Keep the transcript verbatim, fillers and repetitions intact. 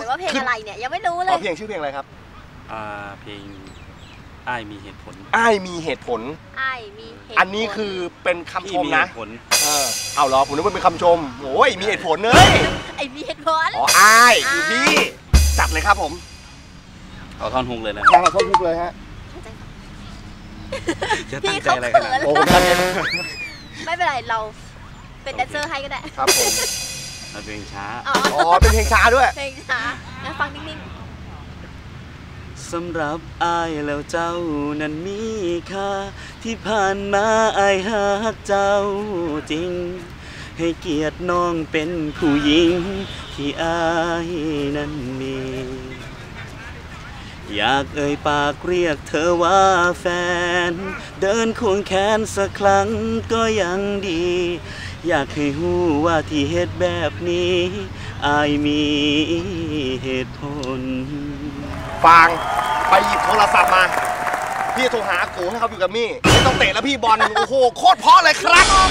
อนเลยว่าเพลงอะไรเนี่ยยังไม่รู้เลยเพลงชื่อเพลงอะไรครับอ่าเพลงอ้ายมีเหตุผลอ้ายมีเหตุผลอ้ายมีเหตุผลอันนี้คือเป็นคำชมนะเออเอาหรอผมนึกว่าเป็นคำชมโอ้ยมีเหตุผลเลยไอ้มีเหตุผลอ๋ออ้ายอยู่พี่จัดเลยครับผมเอาท่อนฮุกเลยนะเอาท่อนฮุกเลยฮะพี่เขาเขินโอ้ไม่เป็นไรเราเป็นแดนเซอร์ให้ก็ได้ครับผมเพลงช้าอ๋อเป็นเพลงช้าด้วยเพลงช้านะฟังนิ่งๆสำหรับอายแล้วเจ้านั้นมีค่าที่ผ่านมาอายหักเจ้าจริงให้เกียรติน้องเป็นผู้หญิงที่อายนั้นมีอยากเอ่ยปากเรียกเธอว่าแฟนเดินควงแขนสักครั้งก็ยังดีอยากให้ฮู้ว่าที่เหตุแบบนี้อายมีเหตุผลฟางไปหยิบโทรศัพท์มาพี่โทรหากูให้เขาอยู่กับมี่ไม่ต้องเตะแล้วพี่บอลโอ้โหโคตรเพราะเลยครับ